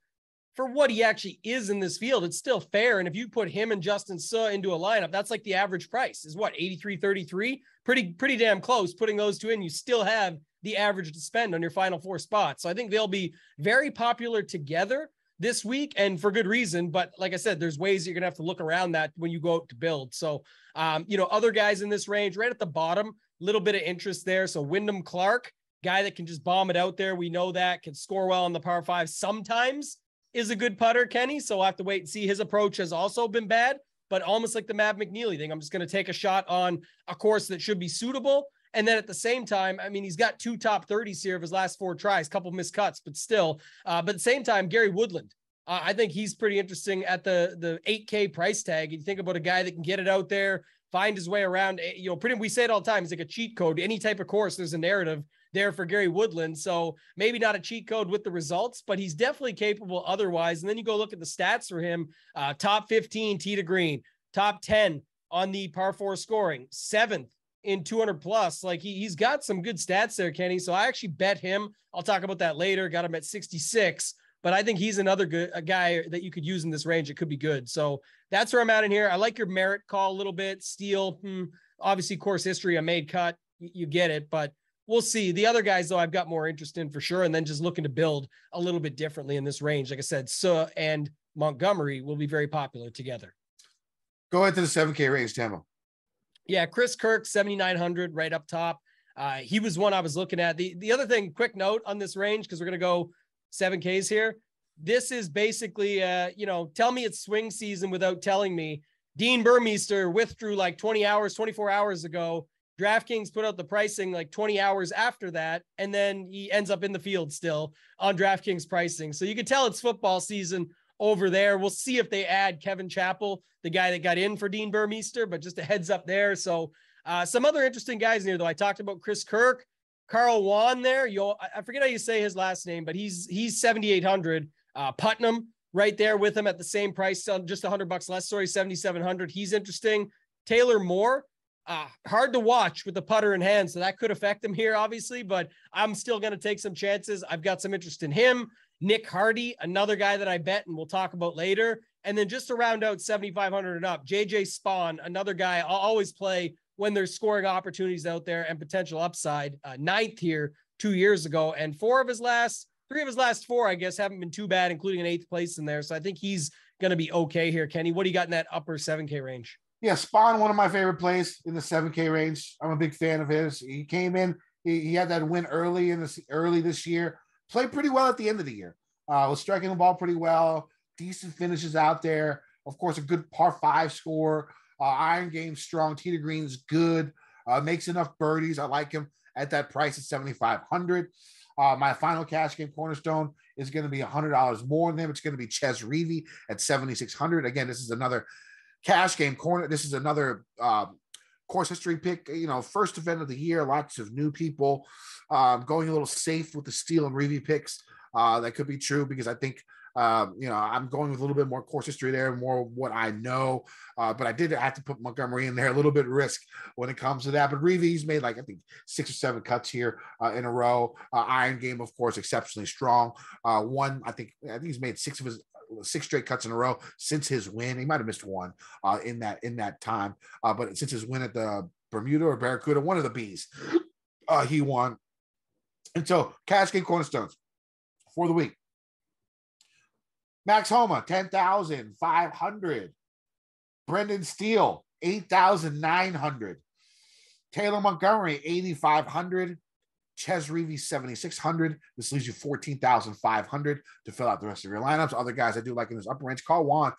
For what he actually is in this field, it's still fair. And if you put him and Justin Suh into a lineup, that's like the average price is what, eighty-three thirty-three? Pretty, pretty damn close. Putting those two in, you still have the average to spend on your final four spots. So I think they'll be very popular together this week and for good reason. But like I said, there's ways you're going to have to look around that when you go out to build. So, um, you know, other guys in this range right at the bottom, a little bit of interest there. So Wyndham Clark, guy that can just bomb it out there. We know that can score well on the par five sometimes. Is a good putter, Kenny. So we'll have to wait and see. His approach has also been bad, but almost like the Mav McNeely thing. I'm just going to take a shot on a course that should be suitable. And then at the same time, I mean, he's got two top thirties here of his last four tries, couple missed cuts, but still, uh, but at the same time, Gary Woodland, uh, I think he's pretty interesting at the, the eight K price tag. You think about a guy that can get it out there, find his way around, you know, pretty, we say it all the time. It's like a cheat code, any type of course, there's a narrative there for Gary Woodland. So maybe not a cheat code with the results, but he's definitely capable otherwise. And then you go look at the stats for him, uh, top fifteen tee to green, top ten on the par four scoring, seventh in two hundred plus. Like he, he's got some good stats there, Kenny. So I actually bet him. I'll talk about that later. Got him at sixty-six, but I think he's another good a guy that you could use in this range. It could be good. So that's where I'm at in here. I like your merit call a little bit. Steal, hmm, obviously course history, a made cut. You, you get it, but we'll see. The other guys, though, I've got more interest in for sure. And then just looking to build a little bit differently in this range. Like I said, Suh and Montgomery will be very popular together. Go ahead to the seven K range, Tambo. Yeah, Chris Kirk, seventy-nine hundred right up top. Uh, he was one I was looking at. The, the other thing, quick note on this range, because we're going to go seven Ks here. This is basically, uh, you know, tell me it's swing season without telling me. Dean Burmeister withdrew like twenty hours, twenty-four hours ago. DraftKings put out the pricing like twenty hours after that, and then he ends up in the field still on DraftKings pricing. So you can tell it's football season over there. We'll see if they add Kevin Chappell, the guy that got in for Dean Burmeister, but just a heads up there. So uh, some other interesting guys in here, though. I talked about Chris Kirk, Carl Juan there. Yo, I forget how you say his last name, but he's he's seventy-eight hundred. Uh, Putnam right there with him at the same price, just one hundred bucks less, sorry, seventy-seven hundred. He's interesting. Taylor Moore. Uh, hard to watch with the putter in hand, so that could affect him here, obviously, but I'm still going to take some chances. I've got some interest in him. Nick Hardy, another guy that I bet, and we'll talk about later. And then just to round out seventy-five hundred and up, J J Spawn, another guy I'll always play when there's scoring opportunities out there and potential upside. Uh, ninth here two years ago, and four of his last, three of his last four, I guess, haven't been too bad, including an eighth place in there. So I think he's going to be okay here, Kenny. What do you got in that upper seven K range? Yeah, Spawn, one of my favorite plays in the seven K range. I'm a big fan of his. He came in, he, he had that win early in this early this year. Played pretty well at the end of the year. Uh, was striking the ball pretty well. Decent finishes out there. Of course, a good par five score. Uh, iron game strong. Tee to green's good. Uh, makes enough birdies. I like him at that price at seventy-five hundred. Uh, my final cash game cornerstone is going to be one hundred dollars more than him. It's going to be Ches Reavie at seventy-six hundred. Again, this is another cash game corner. This is another um, course history pick, you know, first event of the year, lots of new people um, going a little safe with the Steele and Reavie picks. Uh, that could be true because I think, um, you know, I'm going with a little bit more course history there, more what I know. Uh, but I did have to put Montgomery in there, a little bit risk when it comes to that. But Reavie's made like, I think, six or seven cuts here uh, in a row. Uh, iron game, of course, exceptionally strong. Uh, one, I think, I think he's made six of his six straight cuts in a row since his win. He might have missed one uh, in that in that time, uh, but since his win at the Bermuda or Barracuda, one of the B's, uh, he won. And so, cash game cornerstones for the week. Max Homa, ten thousand five hundred. Brendan Steele, eight thousand nine hundred. Taylor Montgomery, eight thousand five hundred. Ches Reavie, seventy-six hundred. This leaves you fourteen thousand five hundred to fill out the rest of your lineups. Other guys I do like in this upper range, Carl Juan.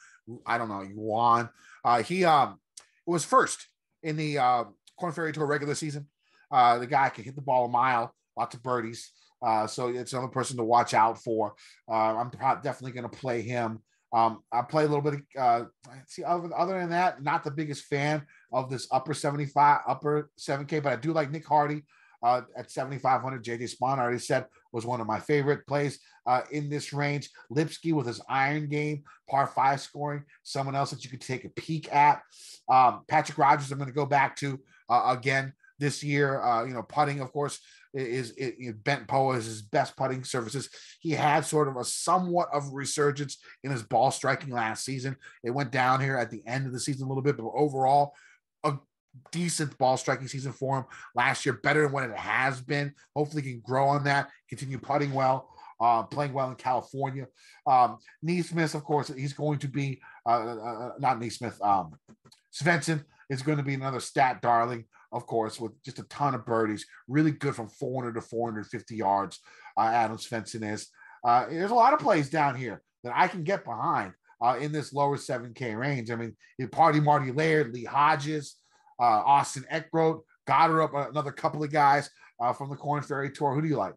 I don't know, Juan. Uh, he um, was first in the uh, Korn Ferry Tour regular season. Uh, the guy can hit the ball a mile, lots of birdies. Uh, so it's another person to watch out for. Uh, I'm definitely going to play him. Um, I play a little bit. Of, uh, see, other, other than that, not the biggest fan of this upper seventy-five, upper seven K, but I do like Nick Hardy. Uh, at seventy-five hundred, J J Spawn, I already said, was one of my favorite plays uh, in this range. Lipsky with his iron game, par five scoring, someone else that you could take a peek at. Um, Patrick Rogers, I'm going to go back to uh, again this year. Uh, you know, putting, of course, is, is, is Bent Poa is his best putting services. He had sort of a somewhat of a resurgence in his ball striking last season. It went down here at the end of the season a little bit, but overall, a decent ball striking season for him last year, better than what it has been. Hopefully he can grow on that, continue putting well, uh, playing well in California. Um, Neesmith, of course, he's going to be, uh, uh, not Neesmith, um, Svensson is going to be another stat darling, of course, with just a ton of birdies, really good from four hundred to four hundred fifty yards, uh, Adam Svensson is. Uh, there's a lot of plays down here that I can get behind. uh, in this lower seven K range. I mean, you party Marty Laird, Lee Hodges, uh, Austin Eckroat, Goddard up another couple of guys uh, from the Corn Ferry Tour. Who do you like?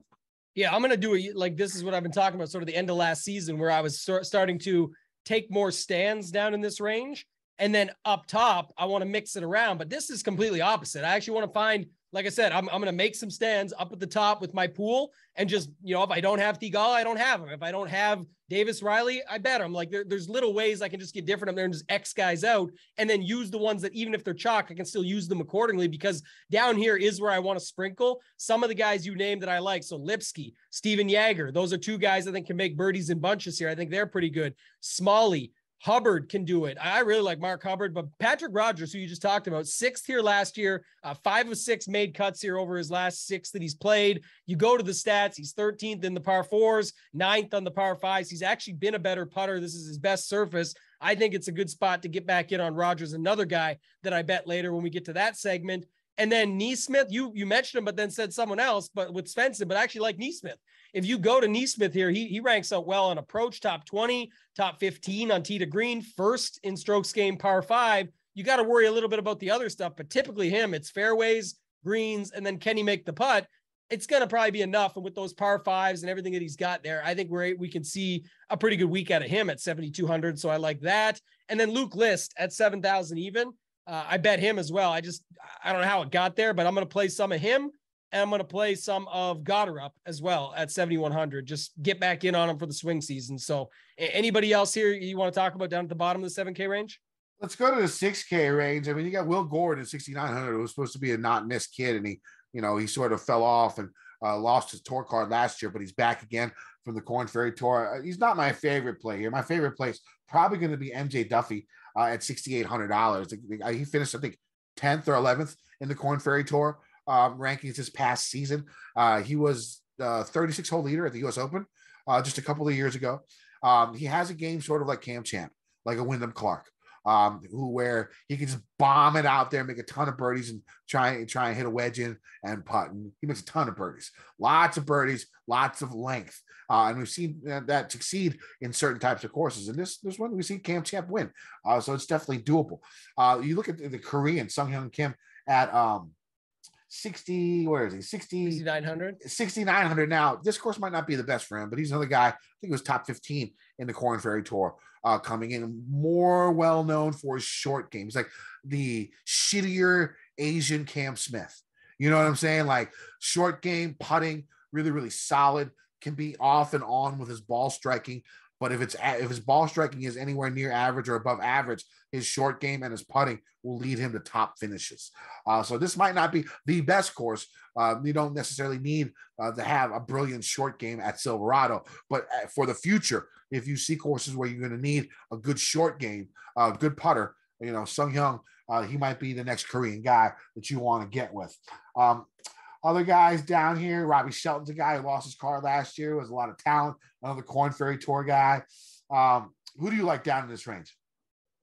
Yeah, I'm going to do it. Like, this is what I've been talking about sort of the end of last season, where I was start, starting to take more stands down in this range. And then up top, I want to mix it around, but this is completely opposite. I actually want to find, like I said, I'm, I'm going to make some stands up at the top with my pool and just, you know, if I don't have Thigala, I don't have him. If I don't have Davis Riley, I bet him. Like, there, there's little ways I can just get different up there and just X guys out and then use the ones that even if they're chalk, I can still use them accordingly, because down here is where I want to sprinkle some of the guys you named that I like. So Lipsky, Steven Yager, those are two guys I think can make birdies in bunches here. I think they're pretty good. Smalley, Hubbard can do it. I really like Mark Hubbard, but Patrick Rogers, who you just talked about, sixth here last year, uh, five of six made cuts here over his last six that he's played. You go to the stats, he's thirteenth in the par fours, ninth on the par fives. He's actually been a better putter. This is his best surface. I think it's a good spot to get back in on Rogers, another guy that I bet later when we get to that segment. And then Neesmith, you you mentioned him, but then said someone else, but with Svensson, but I actually like Neesmith. If you go to Neesmith here, he, he ranks out well on approach, top twenty, top fifteen on tee to green, first in strokes game, par five. You got to worry a little bit about the other stuff, but typically him, it's fairways, greens, and then can he make the putt? It's going to probably be enough. And with those par fives and everything that he's got there, I think we're, we can see a pretty good week out of him at seventy-two hundred. So I like that. And then Luke List at seven thousand even. Uh, I bet him as well. I just, I don't know how it got there, but I'm going to play some of him and I'm going to play some of Goddard up as well at seventy-one hundred. Just get back in on him for the swing season. So anybody else here you want to talk about down at the bottom of the seven K range? Let's go to the six K range. I mean, you got Will Gord at sixty-nine hundred. It was supposed to be a not miss kid. And he, you know, he sort of fell off and uh, lost his tour card last year, but he's back again from the Corn Ferry Tour. He's not my favorite play here. My favorite play is probably going to be M J Duffy. Uh, at sixty-eight hundred dollars. He finished, I think, tenth or eleventh in the Corn Ferry Tour um, rankings this past season. Uh, he was uh, thirty-six hole leader at the U S Open uh, just a couple of years ago. Um, he has a game sort of like Cam Champ, like a Wyndham Clark, um, who where he can just bomb it out there, make a ton of birdies, and try and try and hit a wedge in and putt. And he makes a ton of birdies, lots of birdies, lots of length. Uh, and we've seen that succeed in certain types of courses. And this this one, we've seen Cam Champ win. Uh, so it's definitely doable. Uh, you look at the, the Korean, Sunghyun Kim, at um, sixty, where is he? sixty-nine hundred. sixty-nine hundred now. This course might not be the best for him, but he's another guy, I think he was top fifteen in the Corn Ferry Tour uh, coming in. More well-known for his short game. He's like the shittier Asian Cam Smith. You know what I'm saying? Like short game, putting, really, really solid. Can be off and on with his ball striking, but if it's if his ball striking is anywhere near average or above average, his short game and his putting will lead him to top finishes. Uh, so this might not be the best course. Uh, you don't necessarily need uh, to have a brilliant short game at Silverado, but for the future, if you see courses where you're going to need a good short game, a good putter, you know, Sunghyung, uh, he might be the next Korean guy that you want to get with. Um, Other guys down here, Robbie Shelton's a guy who lost his car last year, was a lot of talent, another Corn Ferry Tour guy. Um, who do you like down in this range?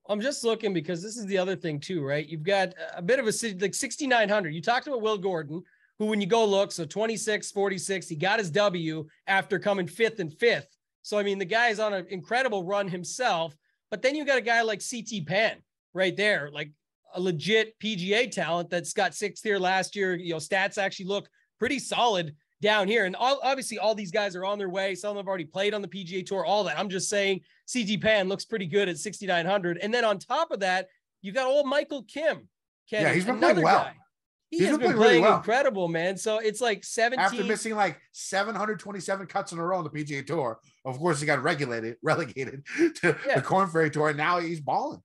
I'm just looking because this is the other thing too, right? You've got a bit of a city, like sixty-nine hundred. You talked about Will Gordon, who when you go look, so twenty-six, forty-six, he got his W after coming fifth and fifth. So, I mean, the guy is on an incredible run himself, but then you got a guy like C T Penn right there, like a legit P G A talent that's got sixth here last year. You know, stats actually look pretty solid down here. And all, obviously all these guys are on their way. Some of them have already played on the P G A Tour, all that. I'm just saying C T Pan looks pretty good at sixty-nine hundred. And then on top of that, you got old Michael Kim. Kenny, yeah, he's been playing well. Guy. He he's has been playing, playing really well. Incredible, man. So it's like seventeen. After missing like seven hundred twenty-seven cuts in a row on the P G A Tour, of course he got regulated, relegated to yeah. the Corn Ferry Tour. And now he's balling.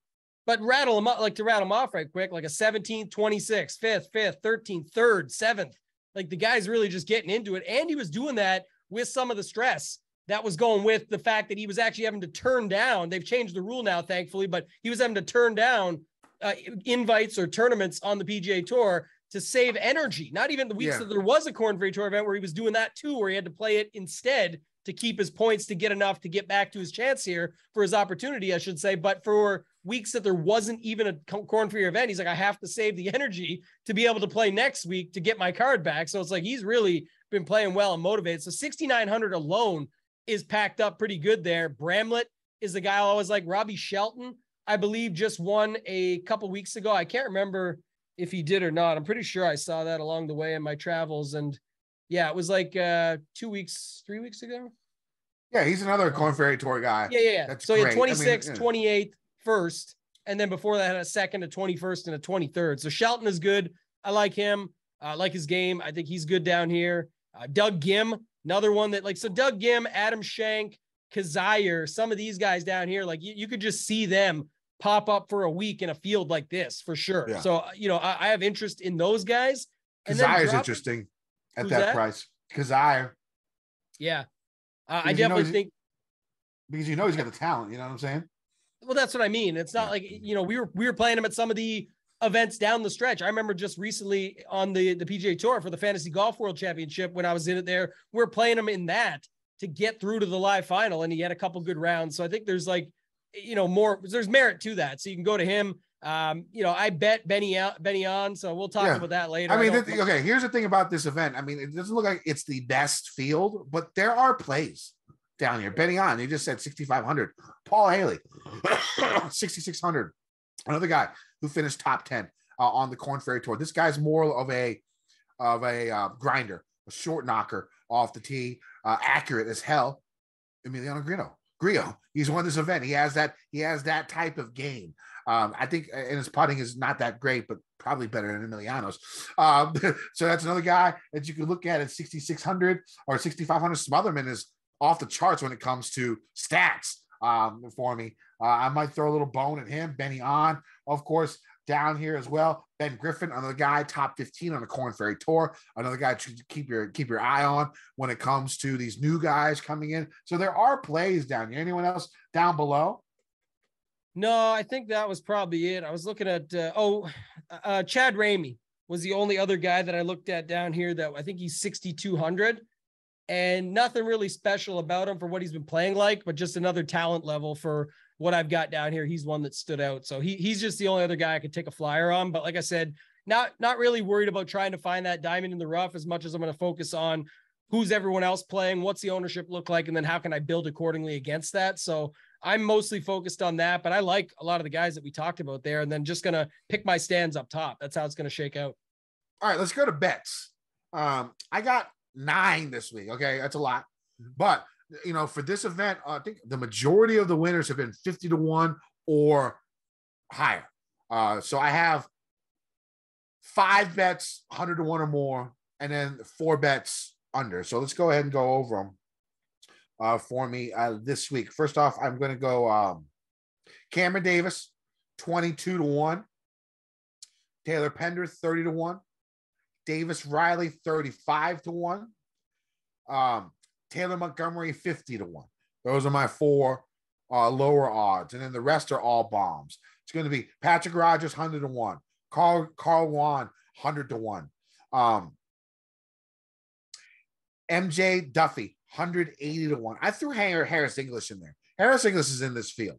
But rattle them up, like to rattle them off right quick, like a seventeenth, twenty-sixth, fifth, fifth, thirteenth, third, seventh. Like the guy's really just getting into it. And he was doing that with some of the stress that was going with the fact that he was actually having to turn down. They've changed the rule now, thankfully, but he was having to turn down uh, invites or tournaments on the P G A Tour to save energy. Not even the weeks yeah. that there was a Corn Ferry Tour event where he was doing that too, where he had to play it instead to keep his points to get enough to get back to his chance here for his opportunity, I should say. But for weeks that there wasn't even a Corn Ferry event, he's like, I have to save the energy to be able to play next week to get my card back. So it's like, he's really been playing well and motivated. So sixty-nine hundred alone is packed up pretty good there. Bramlett is the guy I always like. Robbie Shelton, I believe, just won a couple weeks ago. I can't remember if he did or not. I'm pretty sure I saw that along the way in my travels. And yeah, it was like uh, two weeks, three weeks ago. Yeah, he's another Corn Ferry Tour guy. Yeah, yeah, yeah. That's so he had twenty-sixth, I mean, yeah. twenty-eighth, first, and then before that had a second, a twenty-first, and a twenty-third. So Shelton is good. I like him. I like his game. I think he's good down here. Uh, Doug Gim, another one that like, so Doug Gim, Adam Shank, Kazire, some of these guys down here, like you, you could just see them pop up for a week in a field like this for sure. Yeah. So, you know, I, I have interest in those guys. Kazire is interesting at that, that price. Kazire. Yeah. Uh, I definitely you know think. Because you know he's got the talent, you know what I'm saying? Well, that's what I mean. It's not yeah. like, you know, we were, we were playing him at some of the events down the stretch. I remember just recently on the, the P G A Tour for the Fantasy Golf World Championship, when I was in it there, we we're playing him in that to get through to the live final. And he had a couple good rounds. So I think there's like, you know, more, there's merit to that. So you can go to him. Um, you know, I bet Benny out, Benny on, so we'll talk yeah. about that later. I mean, I th- okay. Here's the thing about this event. I mean, it doesn't look like it's the best field, but there are plays down here. Benny on, he just said sixty-five hundred, Paul Haley, sixty-six hundred, another guy who finished top ten uh, on the Corn Ferry Tour. This guy's more of a, of a uh, grinder, a short knocker off the tee, uh, accurate as hell. Emiliano Grillo, Grillo, he's won this event. He has that, he has that type of game. Um, I think, and his putting is not that great, but probably better than Emiliano's. Um, so that's another guy that you can look at at sixty-six hundred or sixty-five hundred. Smotherman is off the charts when it comes to stats um, for me. Uh, I might throw a little bone at him. Benny on, of course, down here as well. Ben Griffin, another guy, top fifteen on the Corn Ferry Tour. Another guy to keep your keep your eye on when it comes to these new guys coming in. So there are plays down here. Anyone else down below? No, I think that was probably it. I was looking at, uh, oh, uh, Chad Ramey was the only other guy that I looked at down here that I think he's sixty-two hundred, and nothing really special about him for what he's been playing like, but just another talent level for what I've got down here. He's one that stood out. So he he's just the only other guy I could take a flyer on. But like I said, not, not really worried about trying to find that diamond in the rough as much as I'm going to focus on who's everyone else playing, what's the ownership look like, and then how can I build accordingly against that. So I'm mostly focused on that, but I like a lot of the guys that we talked about there, and then just going to pick my stands up top. That's how it's going to shake out. All right, let's go to bets. Um, I got nine this week. Okay. That's a lot, but you know, for this event, uh, I think the majority of the winners have been fifty to one or higher. Uh, so I have five bets, one hundred to one or more, and then four bets under. So let's go ahead and go over them. Uh, for me uh, this week. First off, I'm going to go um, Cameron Davis, twenty-two to one. Taylor Pender, thirty to one. Davis Riley, thirty-five to one. Um, Taylor Montgomery, fifty to one. Those are my four uh, lower odds. And then the rest are all bombs. It's going to be Patrick Rogers, one hundred to one. Carl, Carl Juan, one hundred to one. Um, M J Duffy, one hundred eighty to one. I threw Harris English in there. Harris English is in this field.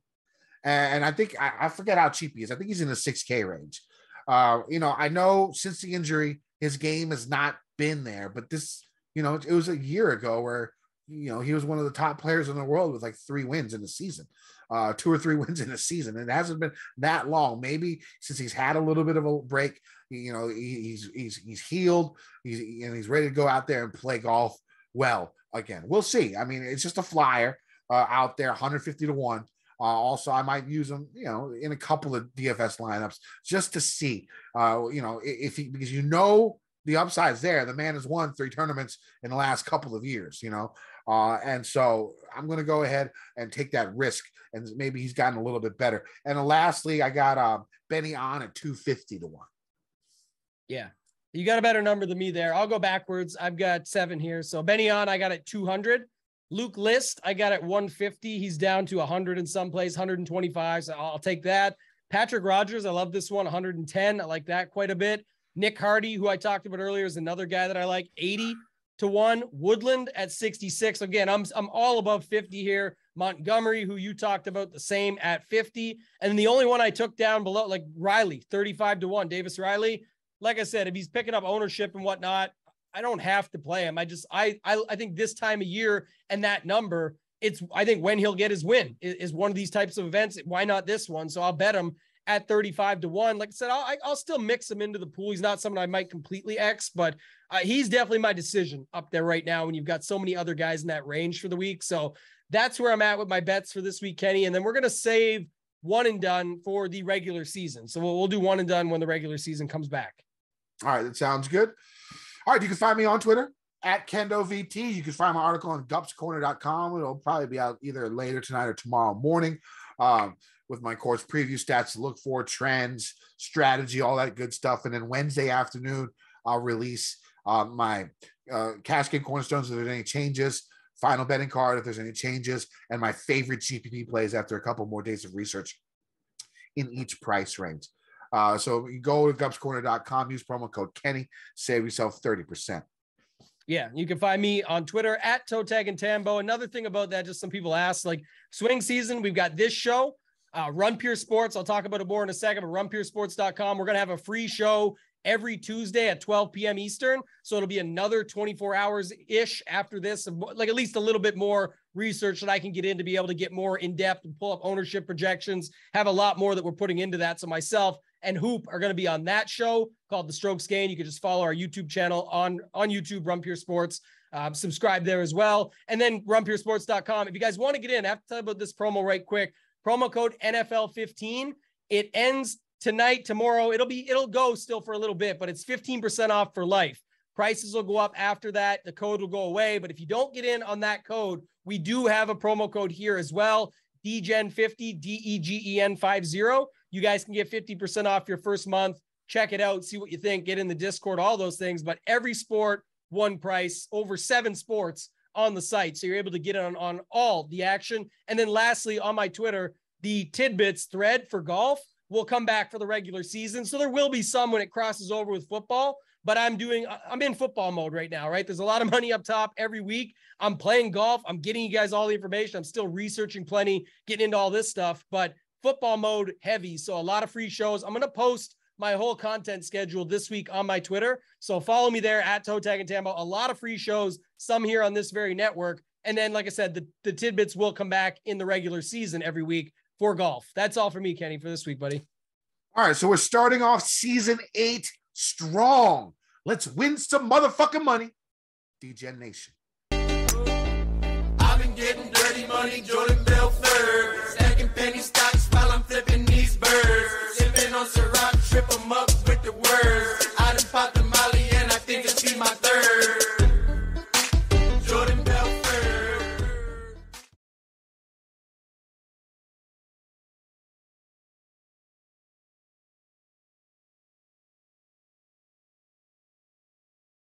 And I think, I, I forget how cheap he is. I think he's in the six K range. Uh, you know, I know since the injury, his game has not been there, but this, you know, it, it was a year ago where, you know, he was one of the top players in the world with like three wins in the season, uh, two or three wins in the season. And it hasn't been that long. Maybe since he's had a little bit of a break, you know, he, he's, he's, he's healed he's, and he's ready to go out there and play golf well. Again, we'll see. I mean, it's just a flyer uh, out there, one hundred fifty to one. Uh, also, I might use him, you know, in a couple of D F S lineups just to see, uh, you know, if he, because you know the upside's there. The man has won three tournaments in the last couple of years, you know, uh, and so I'm going to go ahead and take that risk, and maybe he's gotten a little bit better. And lastly, I got uh, Benny on at two hundred fifty to one. Yeah. You got a better number than me there. I'll go backwards. I've got seven here. So Benny on, I got at two hundred. Luke List, I got at one hundred fifty. He's down to one hundred in some place, one hundred twenty-five. So I'll take that. Patrick Rogers, I love this one, one hundred ten. I like that quite a bit. Nick Hardy, who I talked about earlier, is another guy that I like, eighty to one. Woodland at sixty-six. Again, I'm I'm all above fifty here. Montgomery, who you talked about, the same at fifty. And the only one I took down below, like Riley, thirty-five to one. Davis Riley. Like I said, if he's picking up ownership and whatnot, I don't have to play him. I just, I, I, I think this time of year and that number, it's, I think when he'll get his win is, is one of these types of events. Why not this one? So I'll bet him at thirty-five to one. Like I said, I'll, I'll still mix him into the pool. He's not someone I might completely X, but uh, he's definitely my decision up there right now. And you've got so many other guys in that range for the week. So that's where I'm at with my bets for this week, Kenny. And then we're going to save one and done for the regular season. So we'll, we'll do one and done when the regular season comes back. All right. That sounds good. All right. You can find me on Twitter at KendoVT. You can find my article on gups corner dot com. It'll probably be out either later tonight or tomorrow morning. Um, with my course preview, stats to look for, trends, strategy, all that good stuff. And then Wednesday afternoon, I'll release uh, my uh, cash game cornerstones if there's any changes, final betting card if there's any changes, and my favorite G P P plays after a couple more days of research in each price range. Uh, so you go to gups corner dot com, use promo code Kenny, save yourself thirty percent. Yeah, you can find me on Twitter at ToeTagginTambo. Another thing about that, just some people ask, like swing season, we've got this show, uh, Rumpier Sports. I'll talk about it more in a second, but rumpier sports dot com. We're going to have a free show every Tuesday at twelve p.m. Eastern. So it'll be another twenty-four hours-ish after this, like at least a little bit more research that I can get in to be able to get more in-depth and pull up ownership projections, have a lot more that we're putting into that. So myself and Hoop are going to be on that show called The Strokes Game. You can just follow our YouTube channel on, on YouTube, Rumpier Sports. Um, subscribe there as well. And then rumpier sports dot com. If you guys want to get in, I have to tell you about this promo right quick. Promo code N F L fifteen. It ends tonight, tomorrow. It'll be, it'll go still for a little bit, but it's fifteen percent off for life. Prices will go up after that. The code will go away. But if you don't get in on that code, we do have a promo code here as well. D E G E N fifty, D E G E N fifty. You guys can get fifty percent off your first month. Check it out. See what you think. Get in the Discord, all those things. But every sport, one price, over seven sports on the site. So you're able to get on, on all the action. And then lastly, on my Twitter, the tidbits thread for golf will come back for the regular season. So there will be some when it crosses over with football. But I'm doing, I'm in football mode right now, right? There's a lot of money up top every week. I'm playing golf. I'm getting you guys all the information. I'm still researching plenty, getting into all this stuff, but football mode heavy. So a lot of free shows. I'm going to post my whole content schedule this week on my Twitter. So follow me there at ToeTagginTambo. A lot of free shows, some here on this very network. And then, like I said, the, the tidbits will come back in the regular season every week for golf. That's all for me, Kenny, for this week, buddy. All right. So we're starting off season eight strong. Let's win some motherfucking money. D Gen Nation. I've been getting dirty money, Jordan Belfort.